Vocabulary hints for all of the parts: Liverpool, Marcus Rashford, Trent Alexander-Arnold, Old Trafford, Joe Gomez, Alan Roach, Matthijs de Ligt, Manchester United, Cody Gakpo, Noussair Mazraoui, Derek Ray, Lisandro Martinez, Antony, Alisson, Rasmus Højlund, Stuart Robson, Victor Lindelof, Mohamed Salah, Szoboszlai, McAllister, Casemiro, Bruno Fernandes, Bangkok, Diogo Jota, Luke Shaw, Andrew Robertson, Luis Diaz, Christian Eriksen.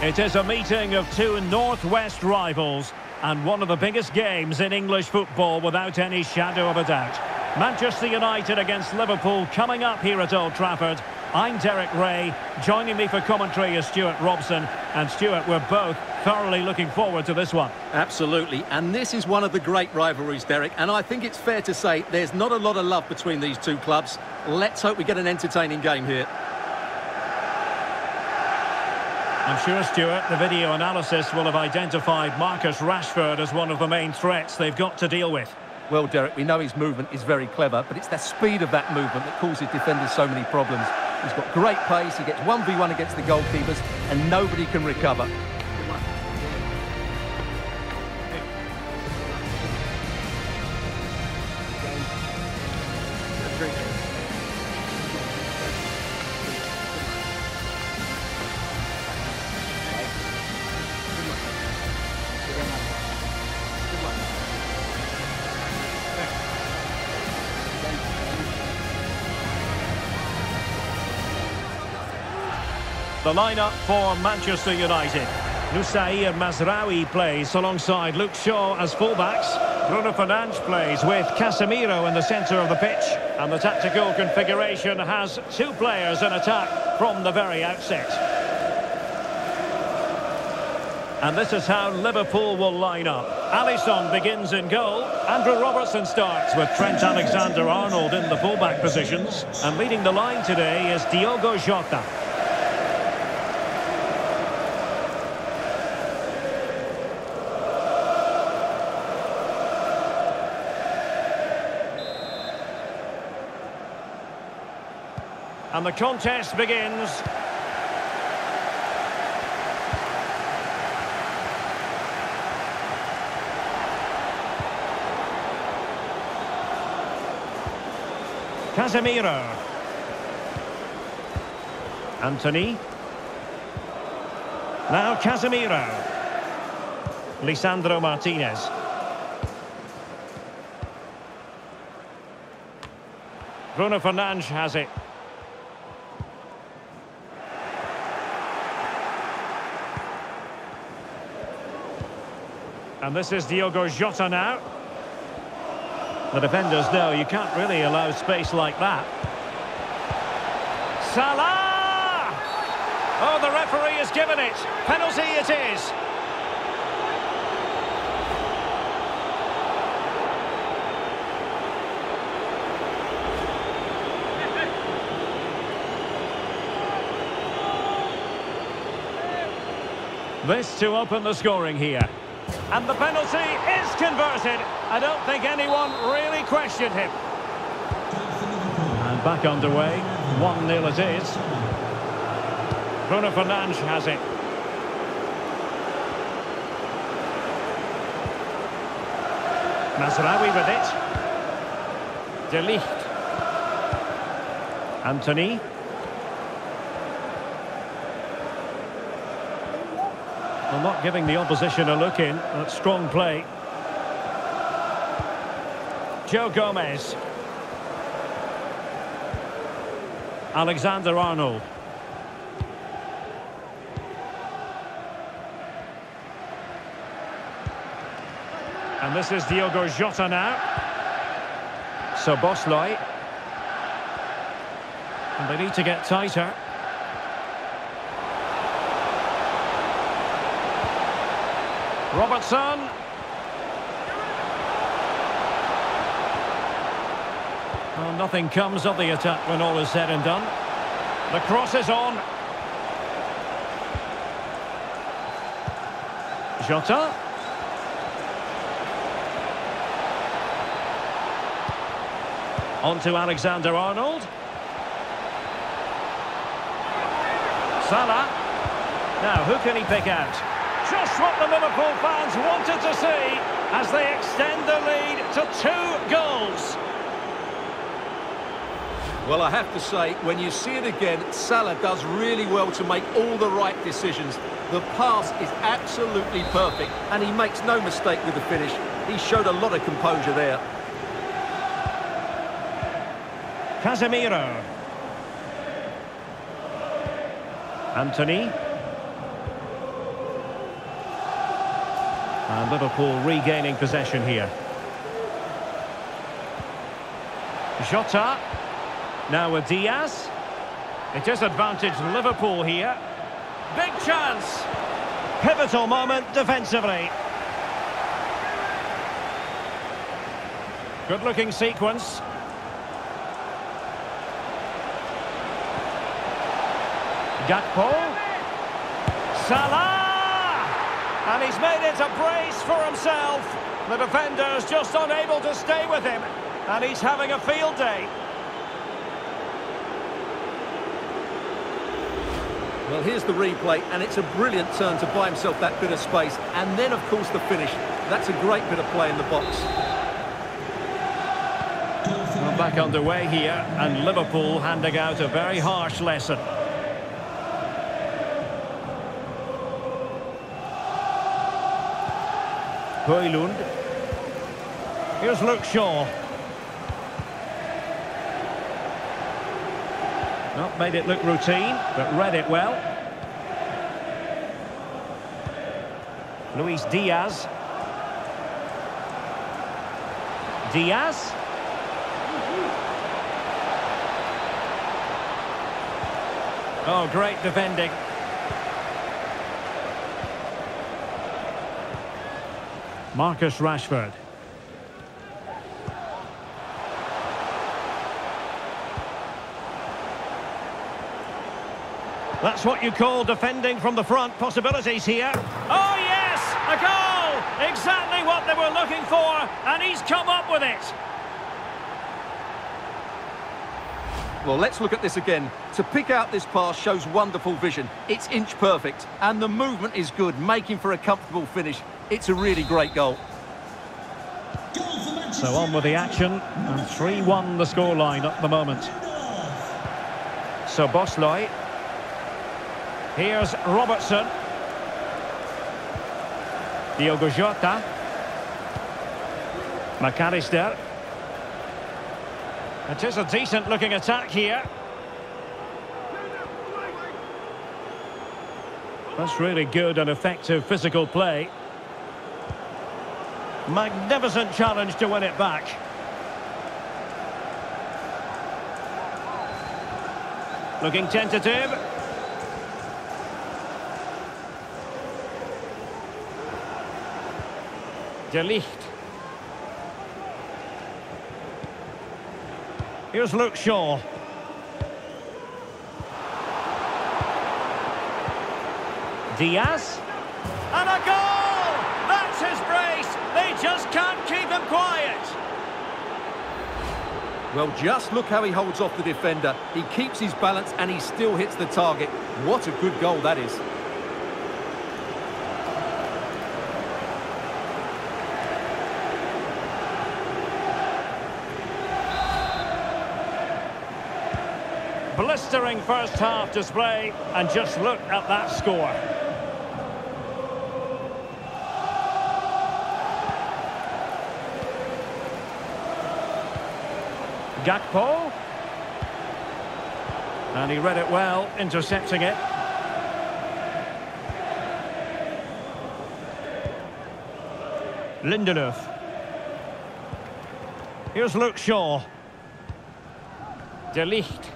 It is a meeting of two northwest rivals and one of the biggest games in English football without any shadow of a doubt. Manchester United against Liverpool coming up here at Old Trafford. I'm Derek Ray. Joining me for commentary is Stuart Robson. And Stuart, we're both thoroughly looking forward to this one. Absolutely. And this is one of the great rivalries, Derek. And I think it's fair to say there's not a lot of love between these two clubs. Let's hope we get an entertaining game here. I'm sure, Stuart, the video analysis will have identified Marcus Rashford as one of the main threats they've got to deal with. Well, Derek, we know his movement is very clever, but it's the speed of that movement that causes defenders so many problems. He's got great pace, he gets 1v1 against the goalkeepers, and nobody can recover. The lineup for Manchester United. Noussair Mazraoui plays alongside Luke Shaw as fullbacks. Bruno Fernandes plays with Casemiro in the centre of the pitch. And the tactical configuration has two players in attack from the very outset. And this is how Liverpool will line up. Alisson begins in goal. Andrew Robertson starts with Trent Alexander-Arnold in the fullback positions. And leading the line today is Diogo Jota. And the contest begins. Casemiro. Antony. Now Casemiro. Lisandro Martinez. Bruno Fernandes has it. And this is Diogo Jota now. The defenders know you can't really allow space like that. Salah! Oh, the referee has given it. Penalty it is. This to open the scoring here. And the penalty is converted. I don't think anyone really questioned him. And back underway. 1-0 it is. Bruno Fernandes has it. Mazraoui with it. De Ligt. Antony. Well, not giving the opposition a look in. That's strong play. Joe Gomez. Alexander-Arnold. And this is Diogo Jota now. So Bosley. And they need to get tighter. Robertson. Well, nothing comes of the attack when all is said and done. The cross is on. Jota. On to Alexander-Arnold. Salah. Now, who can he pick out? Just what the Liverpool fans wanted to see as they extend the lead to 2 goals. Well, I have to say, when you see it again, Salah does really well to make all the right decisions. The pass is absolutely perfect, and he makes no mistake with the finish. He showed a lot of composure there. Casemiro. Antony. And Liverpool regaining possession here. Jota. Now with Diaz. It is advantage Liverpool here. Big chance. Pivotal moment defensively. Good looking sequence. Gakpo. Salah! And he's made it a brace for himself. The defender's just unable to stay with him. And he's having a field day. Well, here's the replay, and it's a brilliant turn to buy himself that bit of space. And then, of course, the finish. That's a great bit of play in the box. Well, back underway here, and Liverpool handing out a very harsh lesson. Højlund. Here's Luke Shaw. Not made it look routine, but read it well. Luis Diaz. Diaz. Oh, great defending. Marcus Rashford. That's what you call defending from the front. Possibilities here. Oh, yes! A goal! Exactly what they were looking for, and he's come up with it. Well, let's look at this again. To pick out this pass shows wonderful vision. It's inch perfect, and the movement is good, making for a comfortable finish. It's a really great goal. So on with the action, and 3-1 the scoreline at the moment. So Bosley. Here's Robertson. Diogo Jota. McAllister. It is a decent looking attack here. That's really good and effective physical play. Magnificent challenge to win it back. Looking tentative. De Ligt. Here's Luke Shaw. Diaz. And a goal! That's his brace! They just can't keep him quiet! Well, just look how he holds off the defender. He keeps his balance and he still hits the target. What a good goal that is. Blistering first half display, and just look at that score. Gakpo, and he read it well, intercepting it. Lindelof. Here's Luke Shaw. De Ligt.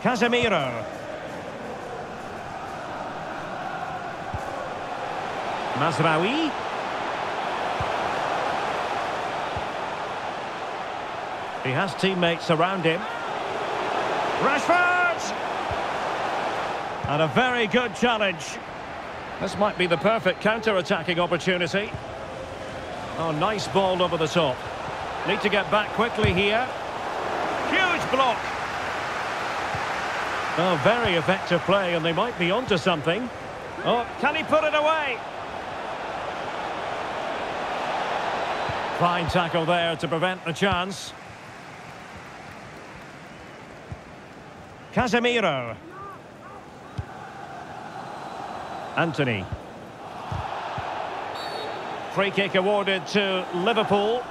Casemiro. Mazraoui. He has teammates around him. Rashford! And a very good challenge. This might be the perfect counter-attacking opportunity. Oh, nice ball over the top. Need to get back quickly here. Huge block. Oh, very effective play, and they might be onto something. Oh, can he put it away? Fine tackle there to prevent the chance. Casemiro. Antony. Free kick awarded to Liverpool.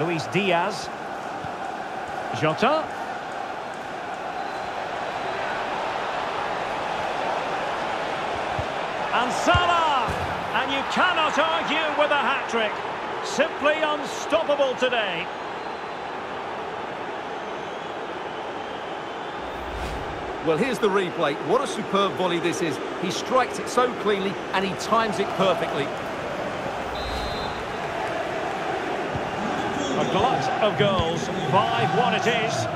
Luis Diaz. Jota. And Salah! And you cannot argue with a hat-trick. Simply unstoppable today. Well, here's the replay. What a superb volley this is. He strikes it so cleanly and he times it perfectly. A glut of goals. 5-1 it is.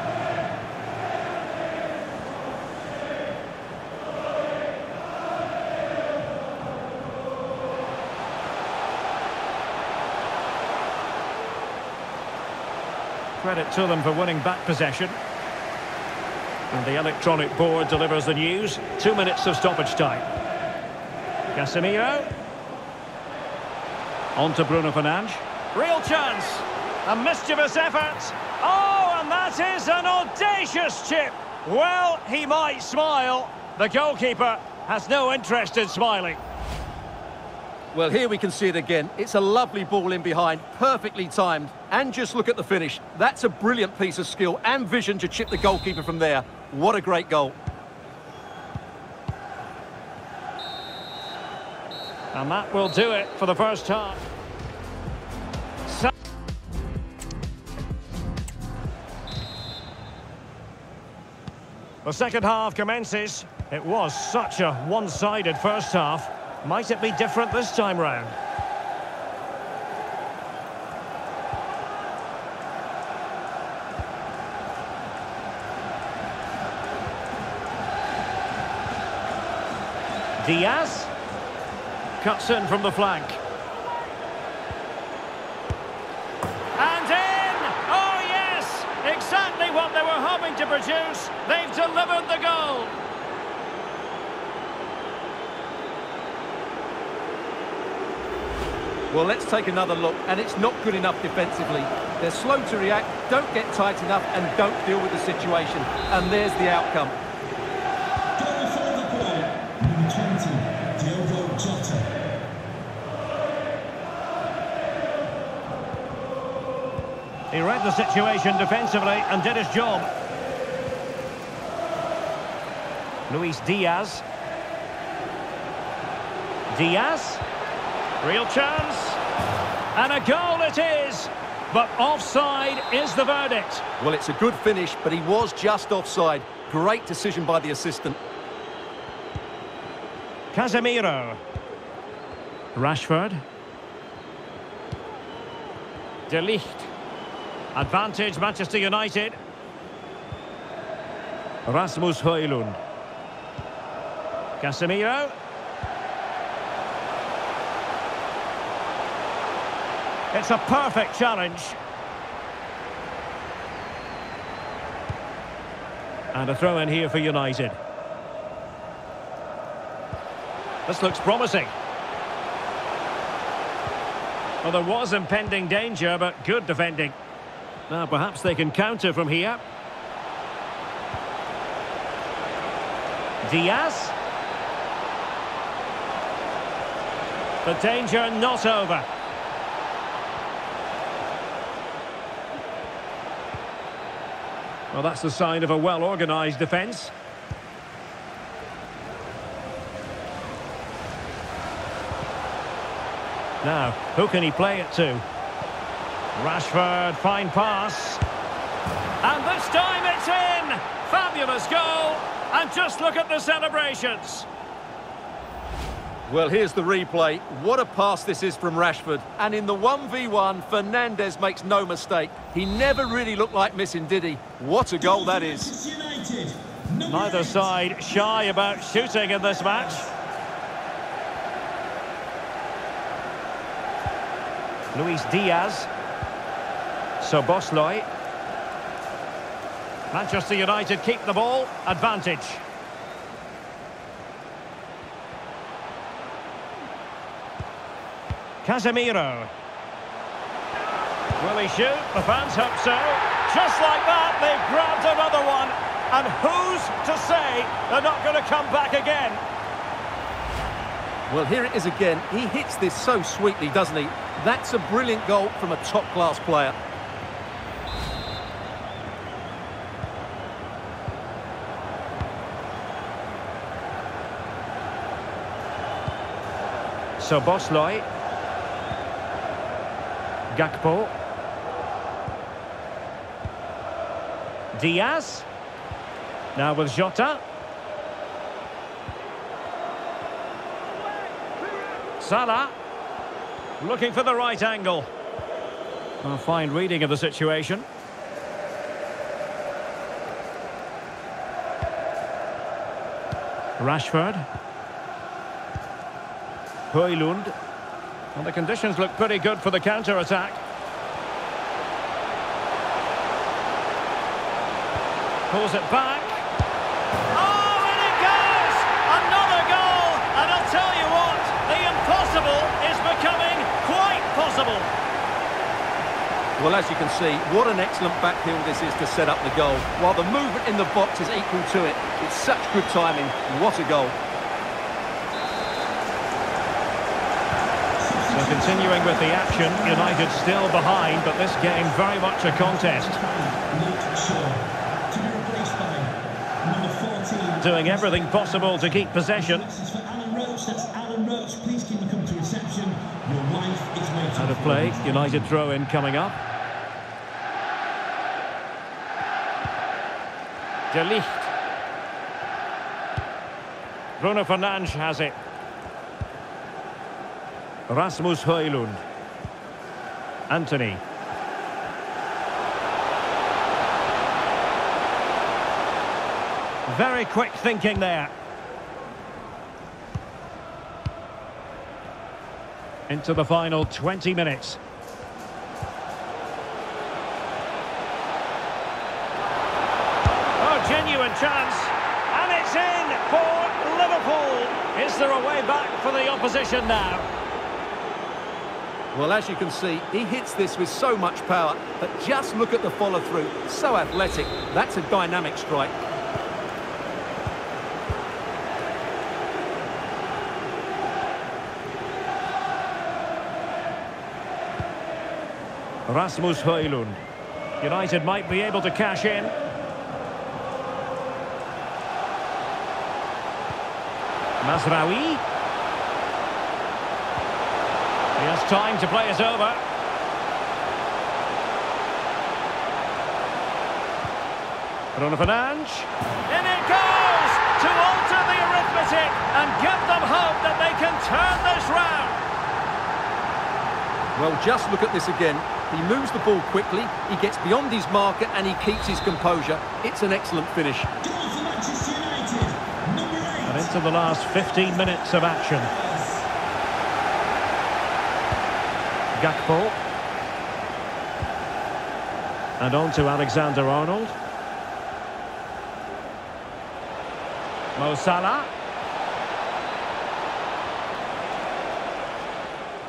Credit to them for winning back possession. And the electronic board delivers the news. 2 minutes of stoppage time. Casemiro. On to Bruno Fernandes. Real chance. A mischievous effort. Oh, and that is an audacious chip. Well, he might smile. The goalkeeper has no interest in smiling. Well, here we can see it again. It's a lovely ball in behind, perfectly timed. And just look at the finish. That's a brilliant piece of skill and vision to chip the goalkeeper from there. What a great goal. And that will do it for the first half. The second half commences. It was such a one-sided first half. Might it be different this time round? Diaz cuts in from the flank. And in! Oh yes! Exactly what they were hoping to produce. They've delivered the goal. Well, let's take another look, and it's not good enough defensively. They're slow to react, don't get tight enough, and don't deal with the situation. And there's the outcome. Goal for the play, number 20, Diogo Jota. He read the situation defensively and did his job. Luis Diaz. Diaz. Real chance, and a goal it is, but offside is the verdict. Well, it's a good finish, but he was just offside. Great decision by the assistant. Casemiro. Rashford. De Ligt. Advantage, Manchester United. Rasmus Højlund. Casemiro. It's a perfect challenge. And a throw in here for United. This looks promising. Well, there was impending danger, but good defending. Now, perhaps they can counter from here. Diaz. The danger not over. Well, that's the sign of a well-organised defence. Now, who can he play it to? Rashford, fine pass. And this time it's in! Fabulous goal! And just look at the celebrations. Well, here's the replay. What a pass this is from Rashford. And in the 1v1, Fernandes makes no mistake. He never really looked like missing, did he? What a goal that is. United, neither side shy about shooting in this match. Luis Diaz. Szoboszlai. Manchester United keep the ball. Advantage. Casemiro. Will he shoot? The fans hope so. Just like that, they've grabbed another one. And who's to say they're not going to come back again? Well, here it is again. He hits this so sweetly, doesn't he? That's a brilliant goal from a top-class player. So Bosloi, Gakpo, Diaz, now with Jota, Salah, looking for the right angle. A fine reading of the situation. Rashford, Højlund, and the conditions look pretty good for the counter-attack. Pulls it back. Oh, and it goes! Another goal! And I'll tell you what, the impossible is becoming quite possible. Well, as you can see, what an excellent back heel this is to set up the goal. While the movement in the box is equal to it, it's such good timing. What a goal. So continuing with the action, United still behind, but this game very much a contest. Luke Shaw to be replaced by number 14. Doing everything possible to keep possession. This is for Alan Roach. That's Alan Roach. Please can you come to reception? Your wife is waiting. Out of play. United throw in coming up. De Ligt. Bruno Fernandes has it. Rasmus Højlund, Antony, very quick thinking there, into the final 20 minutes. Oh, genuine chance, and it's in for Liverpool. Is there a way back for the opposition now? Well, as you can see, he hits this with so much power, but just look at the follow-through, so athletic. That's a dynamic strike. Rasmus Højlund. United might be able to cash in. Mazraoui. Yes, time to play is over. Bruno Fernandes. In it goes to alter the arithmetic and give them hope that they can turn this round. Well, just look at this again. He moves the ball quickly, he gets beyond his marker and he keeps his composure. It's an excellent finish. Goal for Manchester United, number 8. And into the last 15 minutes of action. Gakpo, and on to Alexander-Arnold. Mo Salah.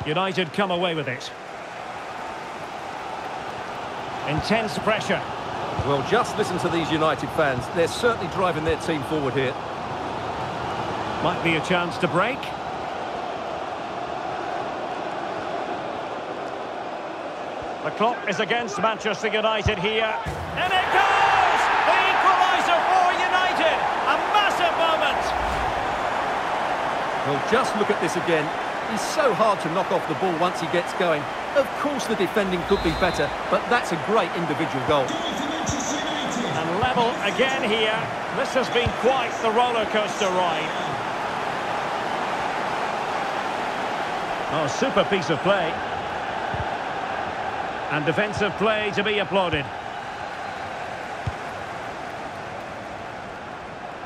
United come away with it. Intense pressure. Well, just listen to these United fans. They're certainly driving their team forward here. Might be a chance to break. The clock is against Manchester United here. And it goes! The equaliser for United! A massive moment! Well, just look at this again. He's so hard to knock off the ball once he gets going. Of course the defending could be better, but that's a great individual goal. And level again here. This has been quite the rollercoaster ride. Oh, super piece of play. And defensive play to be applauded.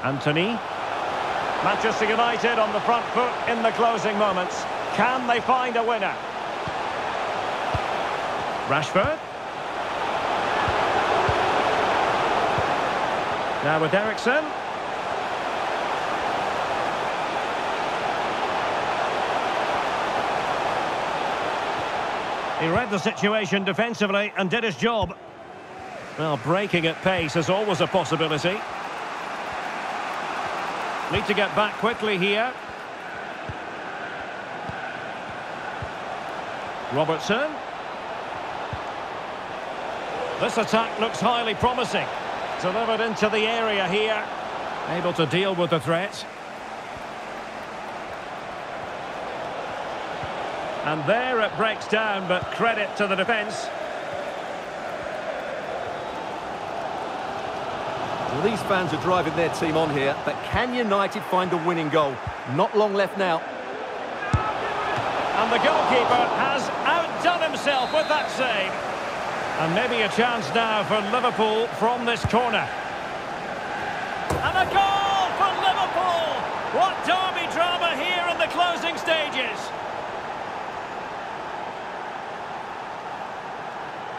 Antony. Manchester United on the front foot in the closing moments. Can they find a winner? Rashford. Now with Eriksen. He read the situation defensively and did his job. Well, breaking at pace is always a possibility. Need to get back quickly here. Robertson. This attack looks highly promising. Delivered into the area here. Able to deal with the threat. And there it breaks down, but credit to the defence. Well, these fans are driving their team on here, but can United find a winning goal? Not long left now. And the goalkeeper has outdone himself with that save. And maybe a chance now for Liverpool from this corner. And a goal for Liverpool! What derby drama here in the closing stages!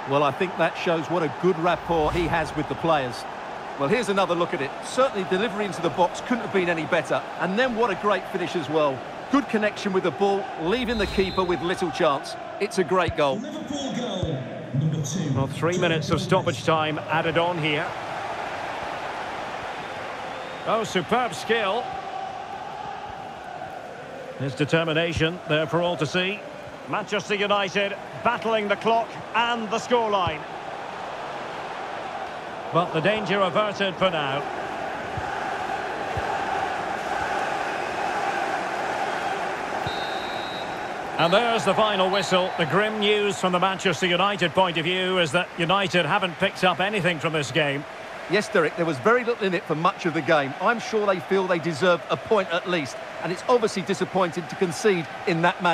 Well, I think that shows what a good rapport he has with the players. Well, here's another look at it. Certainly delivery into the box couldn't have been any better. And then what a great finish as well. Good connection with the ball, leaving the keeper with little chance. It's a great goal. Liverpool goal number 2. Well, 3 minutes of stoppage time added on here. Oh, superb skill. His determination there for all to see. Manchester United battling the clock and the scoreline. But the danger averted for now. And there's the final whistle. The grim news from the Manchester United point of view is that United haven't picked up anything from this game. Yes, Derek, there was very little in it for much of the game. I'm sure they feel they deserve a point at least. And it's obviously disappointing to concede in that manner.